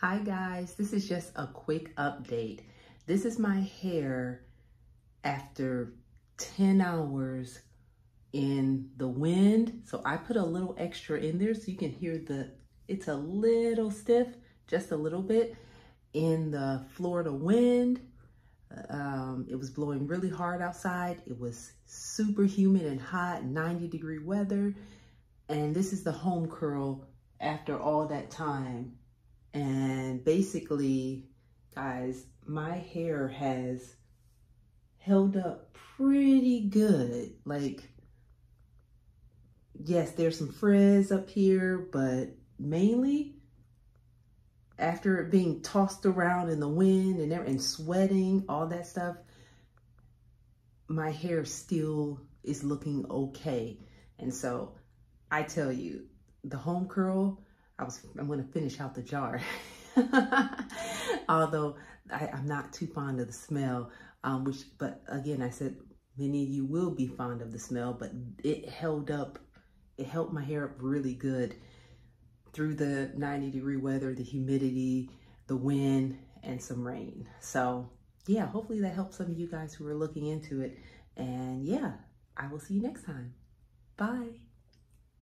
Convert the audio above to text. Hi guys, this is just a quick update. This is my hair after 10 hours in the wind. So I put a little extra in there so you can hear it's a little stiff, just a little bit in the Florida wind. It was blowing really hard outside. It was super humid and hot, 90-degree weather. And this is the home curl after all that time. And basically, guys, my hair has held up pretty good. Like, yes, there's some frizz up here, but mainly after it being tossed around in the wind and sweating, all that stuff, my hair still is looking okay. And so I tell you, the home curl, I'm going to finish out the jar, although I'm not too fond of the smell, but again, I said, many of you will be fond of the smell, but it held up. It held my hair up really good through the 90-degree weather, the humidity, the wind, and some rain. So yeah, hopefully that helps some of you guys who are looking into it. And yeah, I will see you next time. Bye.